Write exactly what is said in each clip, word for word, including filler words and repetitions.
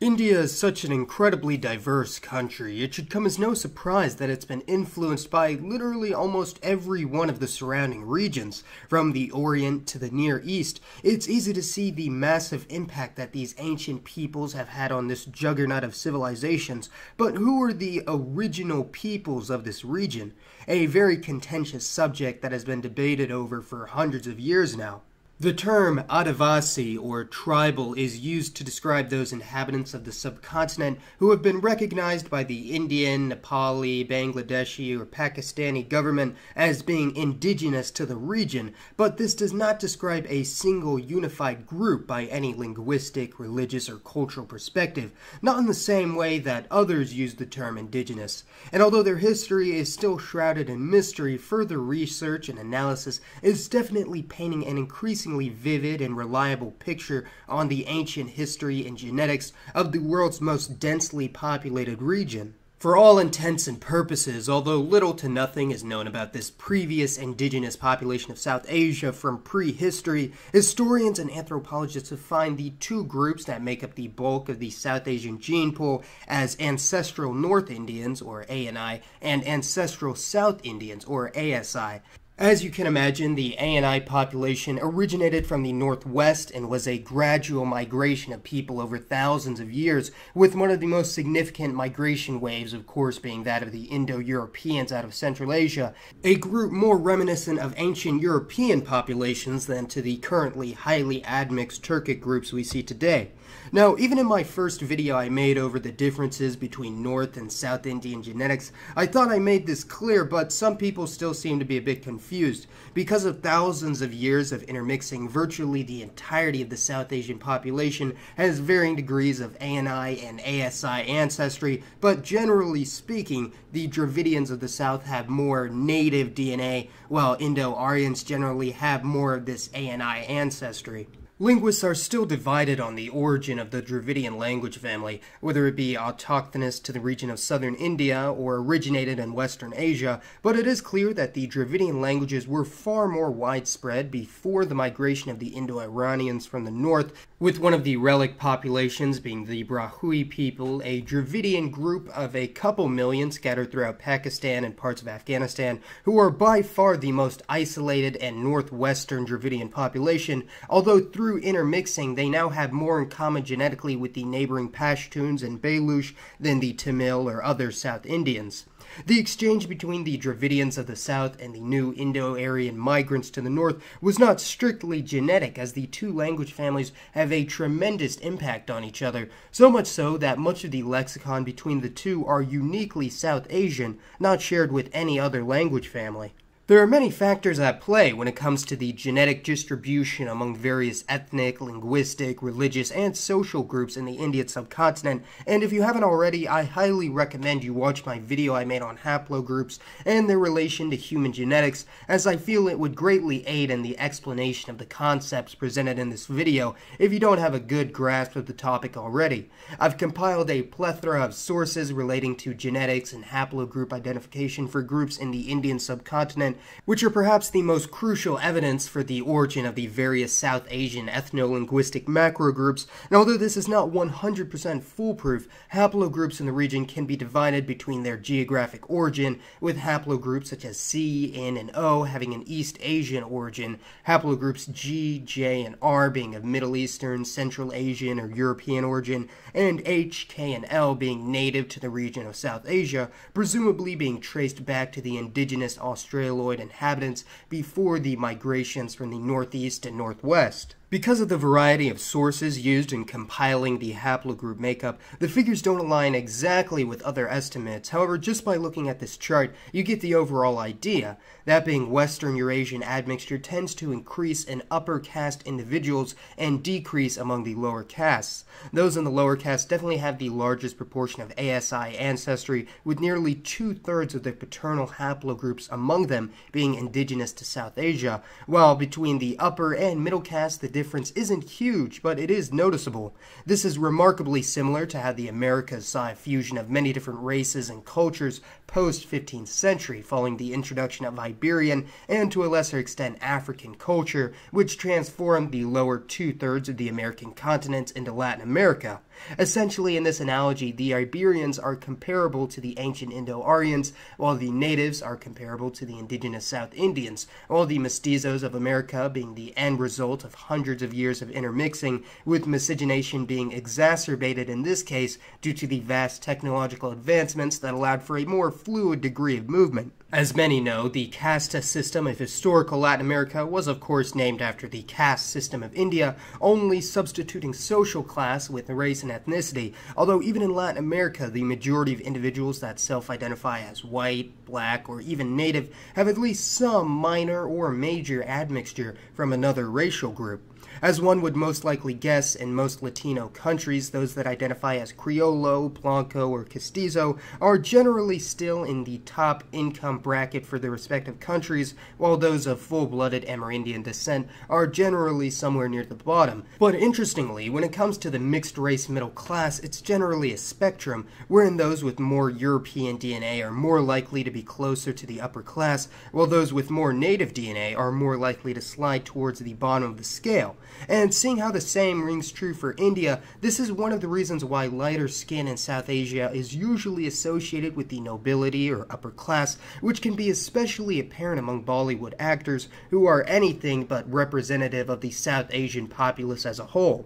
India is such an incredibly diverse country, it should come as no surprise that it's been influenced by literally almost every one of the surrounding regions. From the Orient to the Near East, it's easy to see the massive impact that these ancient peoples have had on this juggernaut of civilizations. But who are the original peoples of this region? A very contentious subject that has been debated over for hundreds of years now. The term Adivasi, or tribal, is used to describe those inhabitants of the subcontinent who have been recognized by the Indian, Nepali, Bangladeshi, or Pakistani government as being indigenous to the region, but this does not describe a single unified group by any linguistic, religious, or cultural perspective, not in the same way that others use the term indigenous. And although their history is still shrouded in mystery, further research and analysis is definitely painting an increasing vivid and reliable picture on the ancient history and genetics of the world's most densely populated region. For all intents and purposes, although little to nothing is known about this previous indigenous population of South Asia from prehistory, historians and anthropologists define the two groups that make up the bulk of the South Asian gene pool as ancestral North Indians, or A N I, and ancestral South Indians, or A S I. As you can imagine, the A N I population originated from the northwest and was a gradual migration of people over thousands of years, with one of the most significant migration waves, of course, being that of the Indo-Europeans out of Central Asia, a group more reminiscent of ancient European populations than to the currently highly admixed Turkic groups we see today. Now, even in my first video I made over the differences between North and South Indian genetics, I thought I made this clear, but some people still seem to be a bit confused. Because of thousands of years of intermixing, virtually the entirety of the South Asian population has varying degrees of A N I and A S I ancestry, but generally speaking, the Dravidians of the South have more native D N A, while Indo-Aryans generally have more of this A N I ancestry. Linguists are still divided on the origin of the Dravidian language family, whether it be autochthonous to the region of southern India or originated in Western Asia, but it is clear that the Dravidian languages were far more widespread before the migration of the Indo-Iranians from the north, with one of the relic populations being the Brahui people, a Dravidian group of a couple million scattered throughout Pakistan and parts of Afghanistan, who are by far the most isolated and northwestern Dravidian population, although through Through intermixing, they now have more in common genetically with the neighboring Pashtuns and Baluch than the Tamil or other South Indians. The exchange between the Dravidians of the south and the new Indo-Aryan migrants to the north was not strictly genetic, as the two language families have a tremendous impact on each other, so much so that much of the lexicon between the two are uniquely South Asian, not shared with any other language family. There are many factors at play when it comes to the genetic distribution among various ethnic, linguistic, religious, and social groups in the Indian subcontinent, and if you haven't already, I highly recommend you watch my video I made on haplogroups and their relation to human genetics, as I feel it would greatly aid in the explanation of the concepts presented in this video if you don't have a good grasp of the topic already. I've compiled a plethora of sources relating to genetics and haplogroup identification for groups in the Indian subcontinent, which are perhaps the most crucial evidence for the origin of the various South Asian ethno-linguistic macrogroups, and although this is not one hundred percent foolproof, haplogroups in the region can be divided between their geographic origin, with haplogroups such as C, N, and O having an East Asian origin, haplogroups G, J, and R being of Middle Eastern, Central Asian, or European origin, and H, K, and L being native to the region of South Asia, presumably being traced back to the indigenous Australoid inhabitants before the migrations from the northeast and northwest. Because of the variety of sources used in compiling the haplogroup makeup, the figures don't align exactly with other estimates. However, just by looking at this chart, you get the overall idea. That being, Western Eurasian admixture tends to increase in upper caste individuals and decrease among the lower castes. Those in the lower caste definitely have the largest proportion of A S I ancestry, with nearly two-thirds of the paternal haplogroups among them being indigenous to South Asia, while between the upper and middle caste, the The difference isn't huge, but it is noticeable. This is remarkably similar to how the Americas saw a fusion of many different races and cultures post-fifteenth century, following the introduction of Iberian and, to a lesser extent, African culture, which transformed the lower two-thirds of the American continent into Latin America. Essentially, in this analogy, the Iberians are comparable to the ancient Indo-Aryans, while the natives are comparable to the indigenous South Indians, while the mestizos of America being the end result of hundreds of years of intermixing, with miscegenation being exacerbated in this case due to the vast technological advancements that allowed for a more fluid degree of movement. As many know, the casta system of historical Latin America was of course named after the caste system of India, only substituting social class with race and ethnicity, although even in Latin America the majority of individuals that self-identify as white, black, or even native have at least some minor or major admixture from another racial group. As one would most likely guess, in most Latino countries, those that identify as Criollo, Blanco, or Castizo are generally still in the top income bracket for their respective countries, while those of full-blooded Amerindian descent are generally somewhere near the bottom. But interestingly, when it comes to the mixed-race middle class, it's generally a spectrum, wherein those with more European D N A are more likely to be closer to the upper class, while those with more native D N A are more likely to slide towards the bottom of the scale. And seeing how the same rings true for India, this is one of the reasons why lighter skin in South Asia is usually associated with the nobility or upper class, which can be especially apparent among Bollywood actors who are anything but representative of the South Asian populace as a whole.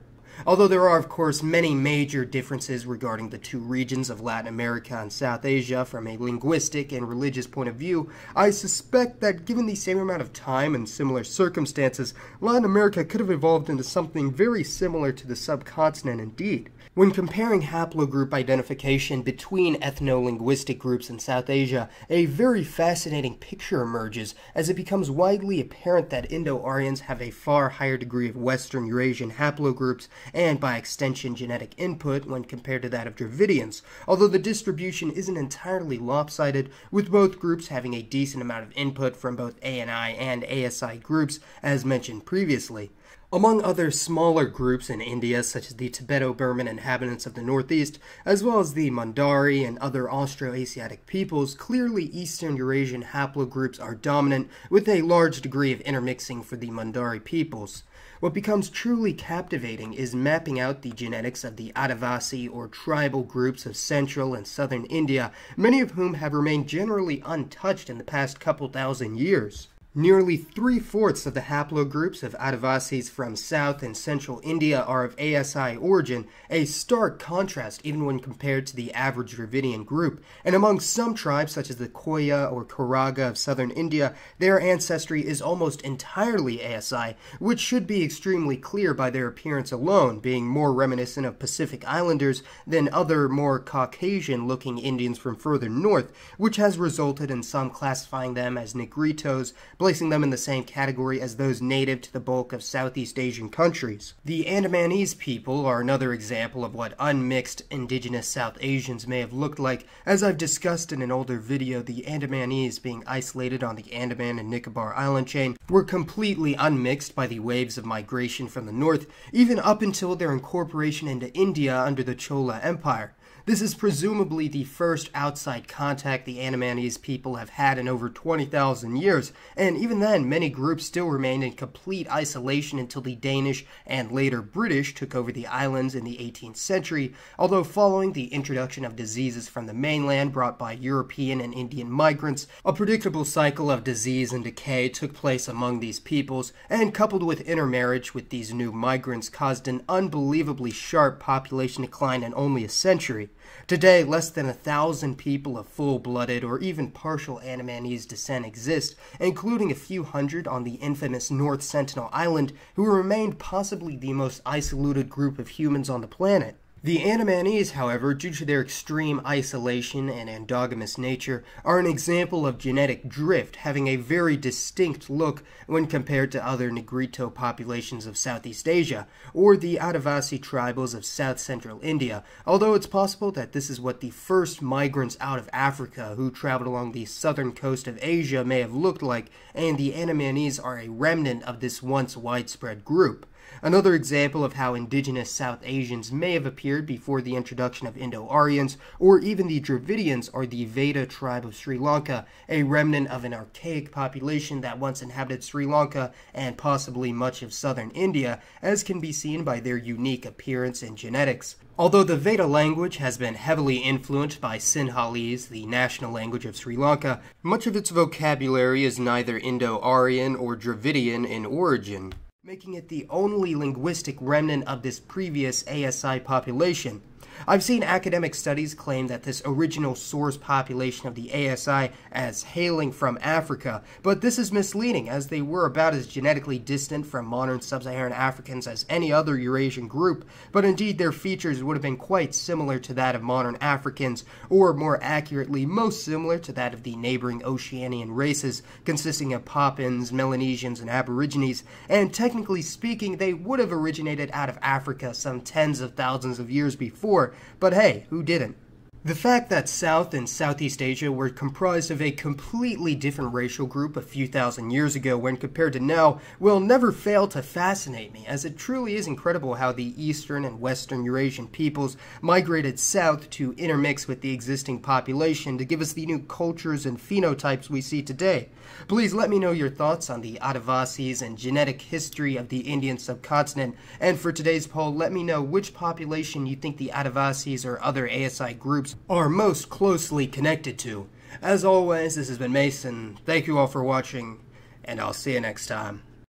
Although there are, of course, many major differences regarding the two regions of Latin America and South Asia from a linguistic and religious point of view, I suspect that given the same amount of time and similar circumstances, Latin America could have evolved into something very similar to the subcontinent indeed. When comparing haplogroup identification between ethno-linguistic groups in South Asia, a very fascinating picture emerges as it becomes widely apparent that Indo-Aryans have a far higher degree of Western Eurasian haplogroups and by extension genetic input when compared to that of Dravidians, although the distribution isn't entirely lopsided, with both groups having a decent amount of input from both A N I and A S I groups, as mentioned previously. Among other smaller groups in India, such as the Tibeto Burman inhabitants of the northeast, as well as the Mundari and other Austroasiatic peoples, clearly Eastern Eurasian haplogroups are dominant, with a large degree of intermixing for the Mundari peoples. What becomes truly captivating is mapping out the genetics of the Adivasi or tribal groups of central and southern India, many of whom have remained generally untouched in the past couple thousand years. Nearly three-fourths of the haplogroups of Adivasis from South and Central India are of A S I origin, a stark contrast even when compared to the average Dravidian group, and among some tribes such as the Koya or Kuraga of Southern India, their ancestry is almost entirely A S I, which should be extremely clear by their appearance alone, being more reminiscent of Pacific Islanders than other more Caucasian-looking Indians from further north, which has resulted in some classifying them as Negritos, placing them in the same category as those native to the bulk of Southeast Asian countries. The Andamanese people are another example of what unmixed indigenous South Asians may have looked like. As I've discussed in an older video, the Andamanese, being isolated on the Andaman and Nicobar island chain, were completely unmixed by the waves of migration from the north, even up until their incorporation into India under the Chola Empire. This is presumably the first outside contact the Andamanese people have had in over twenty thousand years, and even then many groups still remained in complete isolation until the Danish and later British took over the islands in the eighteenth century, although following the introduction of diseases from the mainland brought by European and Indian migrants, a predictable cycle of disease and decay took place among these peoples, and coupled with intermarriage with these new migrants caused an unbelievably sharp population decline in only a century. Today, less than a thousand people of full-blooded or even partial Andamanese descent exist, including a few hundred on the infamous North Sentinel Island, who remained possibly the most isolated group of humans on the planet. The Andamanese, however, due to their extreme isolation and endogamous nature, are an example of genetic drift, having a very distinct look when compared to other Negrito populations of Southeast Asia, or the Adivasi tribals of South Central India, although it's possible that this is what the first migrants out of Africa who traveled along the southern coast of Asia may have looked like, and the Andamanese are a remnant of this once widespread group. Another example of how indigenous South Asians may have appeared before the introduction of Indo-Aryans, or even the Dravidians, are the Vedda tribe of Sri Lanka, a remnant of an archaic population that once inhabited Sri Lanka and possibly much of southern India, as can be seen by their unique appearance and genetics. Although the Vedda language has been heavily influenced by Sinhalese, the national language of Sri Lanka, much of its vocabulary is neither Indo-Aryan or Dravidian in origin, making it the only linguistic remnant of this previous A S I population. I've seen academic studies claim that this original source population of the A S I as hailing from Africa, but this is misleading as they were about as genetically distant from modern sub-Saharan Africans as any other Eurasian group, but indeed their features would have been quite similar to that of modern Africans, or more accurately, most similar to that of the neighboring Oceanian races, consisting of Papuans, Melanesians, and Aborigines, and technically speaking, they would have originated out of Africa some tens of thousands of years before. But hey, who didn't? The fact that South and Southeast Asia were comprised of a completely different racial group a few thousand years ago when compared to now will never fail to fascinate me, as it truly is incredible how the Eastern and Western Eurasian peoples migrated south to intermix with the existing population to give us the new cultures and phenotypes we see today. Please let me know your thoughts on the Adivasis and genetic history of the Indian subcontinent, and for today's poll, let me know which population you think the Adivasis or other A S I groups are most closely connected to. As always, this has been Mason. Thank you all for watching, and I'll see you next time.